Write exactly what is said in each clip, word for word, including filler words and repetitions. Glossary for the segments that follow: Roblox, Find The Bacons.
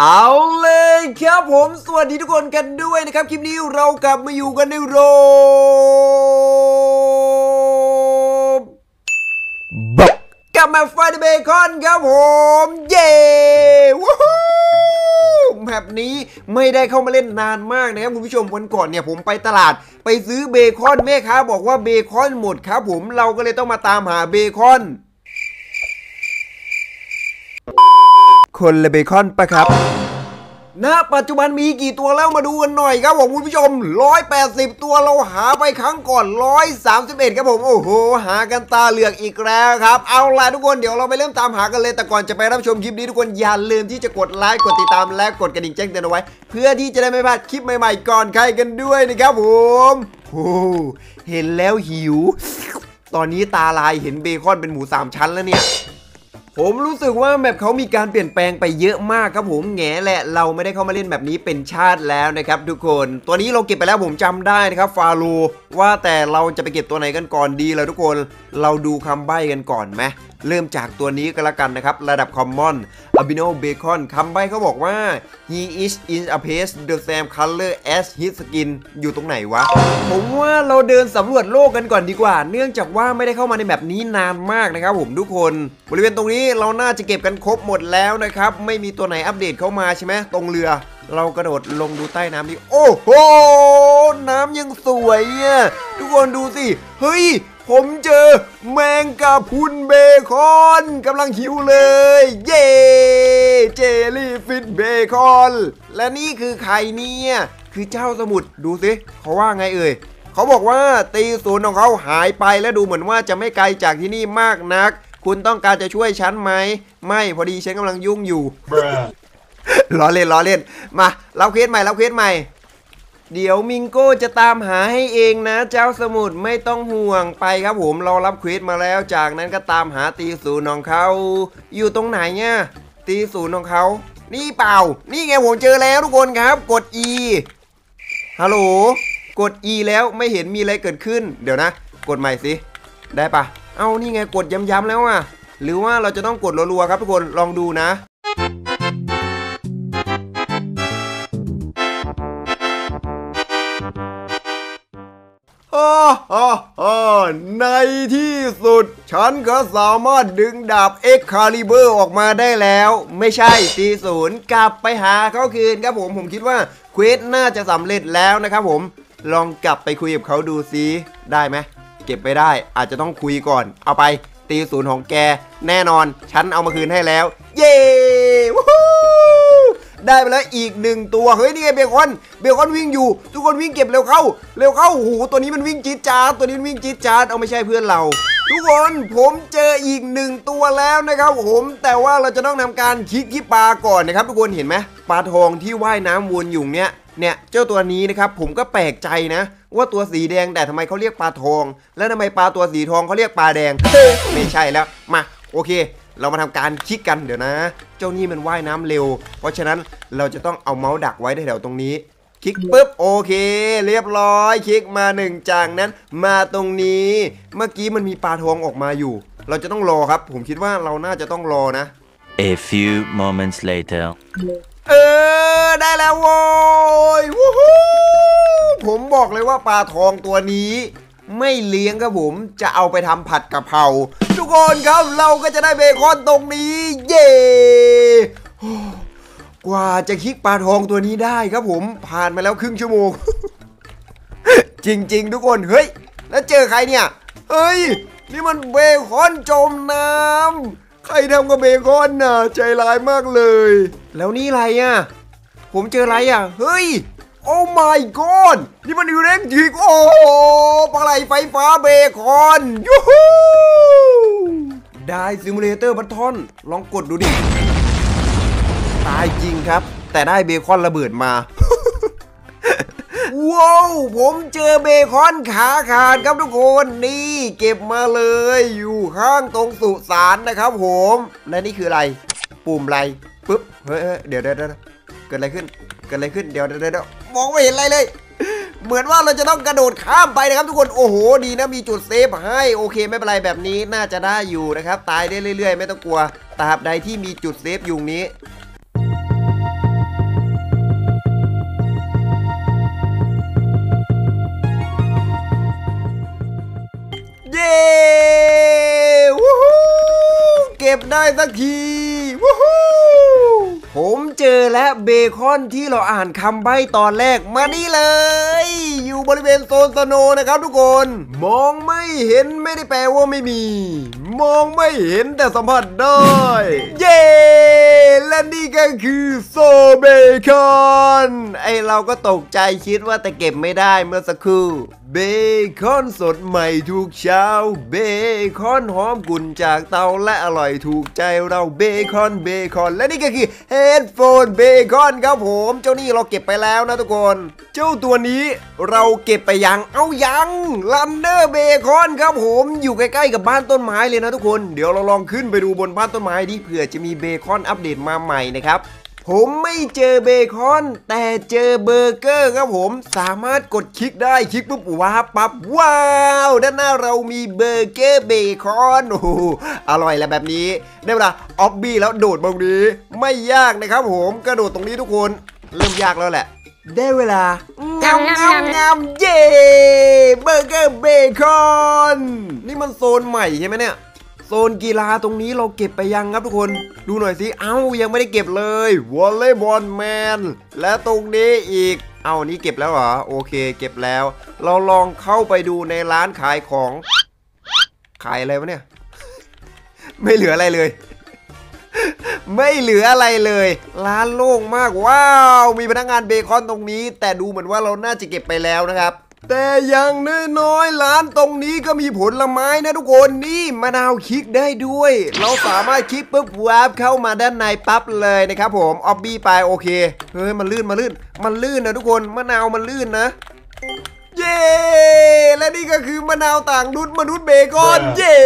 เอาเลยครับผมสวัสดีทุกคนกันด้วยนะครับคลิปนี้เรากลับมาอยู่กันในโรบักกลับมาไฟเดอะเบคอนครับผมเย้วู้ฮู้แบบนี้ไม่ได้เข้ามาเล่นนานมากนะครับคุณผู้ชมวันก่อนเนี่ยผมไปตลาดไปซื้อเบคอนแม่ค้าบอกว่าเบคอนหมดครับผมเราก็เลยต้องมาตามหาเบคอนคนละเบคอนปะครับณปัจจุบันมีกี่ตัวแล้วมาดูกันหน่อยครับผมคุณผู้ชมหนึ่งร้อยแปดสิบตัวเราหาไปครั้งก่อนหนึ่งร้อยสามสิบเอ็ดครับผมโอ้โหหากันตาเหลือกอีกแล้วครับเอาล่ะทุกคนเดี๋ยวเราไปเริ่มตามหากันเลยแต่ก่อนจะไปรับชมคลิปนี้ทุกคนอย่าลืมที่จะกดไลค์กดติดตามและกดกระดิ่งแจ้งเตือนเอาไว้เพื่อที่จะได้ไม่พลาดคลิปใหม่ๆก่อนใครกันด้วยนะครับผมโอ้เห็นแล้วหิวตอนนี้ตาลายเห็นเบคอนเป็นหมูสามชั้นแล้วเนี่ยผมรู้สึกว่าแมปเขามีการเปลี่ยนแปลงไปเยอะมากครับผมแง่แหละเราไม่ได้เข้ามาเล่นแบบนี้เป็นชาติแล้วนะครับทุกคนตัวนี้เราเก็บไปแล้วผมจำได้นะครับฟาโรห์ว่าแต่เราจะไปเก็บตัวไหนกันก่อนดีเลยทุกคนเราดูคำใบ้กันก่อนไหมเริ่มจากตัวนี้ก็แล้วกันนะครับระดับคอมมอนอะบิโนเบคอนคำใบ้เขาบอกว่า he is in a place the same color as his skin อยู่ตรงไหนวะผมว่าเราเดินสำรวจโลกกันก่อนดีกว่าเนื่องจากว่าไม่ได้เข้ามาในแบบนี้นานมากนะครับผมทุกคนบริเวณตรงนี้เราน่าจะเก็บกันครบหมดแล้วนะครับไม่มีตัวไหนอัปเดตเข้ามาใช่ไหมตรงเรือเรากระโดดลงดูใต้น้ำดิโอ้โหน้ำยังสวยอ่ะทุกคนดูสิเฮ้ยผมเจอแมงกะพรุนเบคอนกำลังหิวเลยเย่เจลี่ฟิชเบคอนและนี่คือใครเนี่ยคือเจ้าสมุทรดูสิเขาว่าไงเอ่ยเขาบอกว่าตีศูนย์ของเขาหายไปและดูเหมือนว่าจะไม่ไกลจากที่นี่มากนักคุณต้องการจะช่วยฉันไหมไม่พอดีฉันกำลังยุ่งอยู่ ล้อเล่นล้อเล่นมาเราเคสใหม่เราเคสใหม่เดี๋ยวมิงโก้จะตามหาให้เองนะเจ้าสมุทรไม่ต้องห่วงไปครับผมเรารับเควสมาแล้วจากนั้นก็ตามหาตีศูนย์ของเขาอยู่ตรงไหนเนี่ยตีศูนย์ของเขานี่เปล่านี่ไงผมเจอแล้วทุกคนครับกด E ฮัลโหลกด E แล้วไม่เห็นมีอะไรเกิดขึ้นเดี๋ยวนะกดใหม่สิได้ปะเอานี่ไงกดย้ำๆแล้วอ่ะหรือว่าเราจะต้องกดรัวๆครับทุกคนลองดูนะในที่สุดฉันก็สามารถดึงดาบเอ็กคาลิเบอร์ออกมาได้แล้วไม่ใช่ตีศูนย์กลับไปหาเขาคืนครับผมผมคิดว่าเควสน่าจะสำเร็จแล้วนะครับผมลองกลับไปคุยกับเขาดูซิได้ไหมเก็บไปได้อาจจะต้องคุยก่อนเอาไปตีศูนย์ของแกแน่นอนฉันเอามาคืนให้แล้วเย้ได้ไปแล้วอีกหนึ่งตัวเฮ้ยนี่ไงเบคอนเบคอนวิ่งอยู่ทุกคนวิ่งเก็บเร็วเข้าเร็วเข้าหูตัวนี้มันวิ่งจี๊ดจ๊าดตัวนี้วิ่งจี๊ดจ๊าดเอาไม่ใช่เพื่อนเราทุกคนผมเจออีกหนึ่งตัวแล้วนะครับผมแต่ว่าเราจะต้องทำการคิกขี้ปลาก่อนนะครับทุกคนเห็นไหมปลาทองที่ว่ายน้ำวนอยู่เนี้ยเนี่ยเจ้าตัวนี้นะครับผมก็แปลกใจนะว่าตัวสีแดงแต่ทำไมเขาเรียกปลาทองแล้วทำไมปลาตัวสีทองเขาเรียกปลาแดง ไม่ใช่แล้วมาโอเคเรามาทำการคลิกกันเดี๋ยวนะเจ้านี่มันว่ายน้ำเร็วเพราะฉะนั้นเราจะต้องเอาเมาส์ดักไว้แถวตรงนี้คลิกปุ๊บโอเคเรียบร้อยคลิกมาหนึ่งจากนั้นมาตรงนี้เมื่อกี้มันมีปลาทองออกมาอยู่เราจะต้องรอครับผมคิดว่าเราน่าจะต้องรอนะ A few moments later เออได้แล้วโว้ยวู้ฮู้ผมบอกเลยว่าปลาทองตัวนี้ไม่เลี้ยงครับผมจะเอาไปทำผัดกะเพราทุกคนครับเราก็จะได้เบคอนตรงนี้เย่กว่าจะคลิกปลาทองตัวนี้ได้ครับผมผ่านมาแล้วครึ่งชั่วโมง จริงๆทุกคนเฮ้ยแล้วเจอใครเนี่ยเอ้ยนี่มันเบคอนจมน้ำใครทำกับเบคอนน่ะใจร้ายมากเลยแล้วนี่อะไรอ่ะผมเจออะไรอ่ะเฮ้ยโอ้ my god นี่มันอยู่เร่งจีกโอ้ปลาไหลไฟฟ้าเบคอนยูฮูได้ซิมูเลเตอร์บัตทอนลองกดดูดิตายจริงครับแต่ได้เบคอนระเบิดมา ว้าวผมเจอเบคอนขาขาดครับทุกคนนี่เก็บมาเลยอยู่ข้างตรงสุสานนะครับผมและนี่คืออะไรปุ่มอะไรปึ๊บเฮ้ยเดี๋ยวเดี๋ยวเกิดอะไรขึ้นเกิดอะไรขึ้นเดี๋ยวเดี๋ยวเดี๋ยวมองไม่เห็นอะไรเลยเหมือนว่าเราจะต้องกระโดดข้ามไปนะครับทุกคนโอ้โหดีนะมีจุดเซฟให้โอเคไม่เป็นไรแบบนี้น่าจะได้อยู่นะครับตายได้เรื่อยๆไม่ต้องกลัวตราบใดที่มีจุดเซฟอยู่นี้ วู้ฮู้เก็บได้สักทีวู้ฮู้ผมเจอและเบคอนที่เราอ่านคำใบ้ตอนแรกมานี่เลยอยู่บริเวณโซนสโนว์นะครับทุกคนมองไม่เห็นไม่ได้แปลว่าไม่มีมองไม่เห็นแต่สัมผัสได้เย้และนี่ก็คือโซเบคอนไอเราก็ตกใจคิดว่าแต่เก็บไม่ได้เมื่อสักครู่เบคอนสดใหม่ทุกเช้าเบคอนหอมกลุ่นจากเตาและอร่อยถูกใจเราเบคอนเบคอนและนี่ก็คือเฮดโฟนเบคอนครับผมเจ้านี่เราเก็บไปแล้วนะทุกคนเจ้าตัวนี้เราเก็บไปยังเอายังลันเดอร์เบคอนครับผมอยู่ใกล้ๆกับบ้านต้นไม้เลยนะทุกคนเดี๋ยวเราลองขึ้นไปดูบนบ้านต้นไม้ดิเผื่อจะมีเบคอนอัปเดตมาใหม่นะครับผมไม่เจอเบคอนแต่เจอเบอร์เกอร์ครับผมสามารถกดคลิกได้คลิกปุ๊บว้าปั๊บว้าวด้านหน้าเรามีเบอร์เกอร์เบคอนโอ้โหอร่อยแล้วแบบนี้ได้เวลาออบบี้แล้วโดดตรงนี้ไม่ยากนะครับผมกระโดดตรงนี้ทุกคนเริ่มยากแล้วแหละได้เวลางามงามงามเย่เบอร์เกอร์เบคอนนี่มันโซนใหม่ใช่ไหมเนี่ยโซนกีฬาตรงนี้เราเก็บไปยังครับทุกคนดูหน่อยสิเอ้ายังไม่ได้เก็บเลยวอลเลย์บอลแมนและตรงนี้อีกเอ้านี่เก็บแล้วเหรอโอเคเก็บแล้วเราลองเข้าไปดูในร้านขายของขายอะไรวะเนี่ยไม่เหลืออะไรเลยไม่เหลืออะไรเลยร้านโล่งมากว้าวมีพนักงานเบคอนตรงนี้แต่ดูเหมือนว่าเราน่าจะเก็บไปแล้วนะครับแต่อย่างน้อยๆร้านตรงนี้ก็มีผลไม้นะทุกคนนี่มะนาวคลิกได้ด้วยเราสามารถคลิกปุ๊บวาร์ปเข้ามาด้านในปั๊บเลยนะครับผมออบบี้ไปโอเคเฮ้ยมันลื่นมันลื่นมันลื่นนะทุกคนมะนาวมันลื่นนะเย้และนี่ก็คือมะนาวต่างดุดมนุษย์เบคอนเย้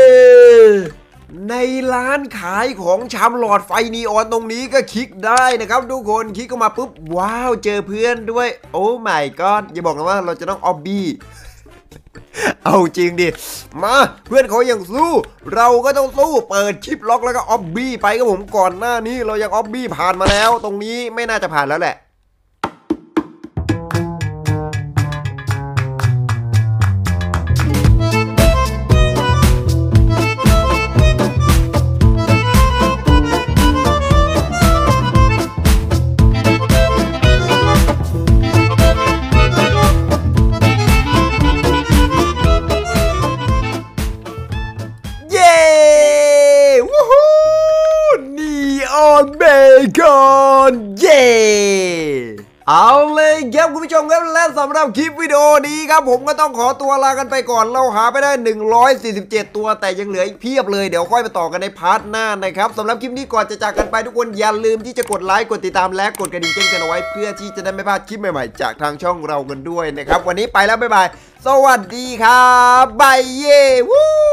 ในร้านขายของชำหลอดไฟนีออนตรงนี้ก็คลิกได้นะครับทุกคนคลิกเข้ามาปุ๊บว้าวเจอเพื่อนด้วยโอ้ไม่ก็อย่าบอกนะว่าเราจะต้องออบบี้ เอาจริงดิมาเพื่อนเขายังสู้เราก็ต้องสู้เปิดชิปล็อกแล้วก็ออบบี้ไปครับผมก่อนหน้านี้เรายังออบบี้ผ่านมาแล้วตรงนี้ไม่น่าจะผ่านแล้วแหละเบคอนเย่เอาเลยครับคุณผู้ชมครับและสำหรับคลิปวิดีโอนี้ครับผมก็ต้องขอตัวลากันไปก่อนเราหาไปได้หนึ่งร้อยสี่สิบเจ็ดตัวแต่ยังเหลืออีกเพียบเลยเดี๋ยวค่อยไปต่อกันในพาร์ทหน้านะครับสำหรับคลิปนี้ก่อนจะจากกันไปทุกคนอย่าลืมที่จะกดไลค์กดติดตามและกดกระดิ่งแจ้งเตือนเอาไว้เพื่อที่จะได้ไม่พลาดคลิปใหม่ๆจากทางช่องเรากันด้วยนะครับวันนี้ไปแล้วบ๊ายบายสวัสดีครับบายเย่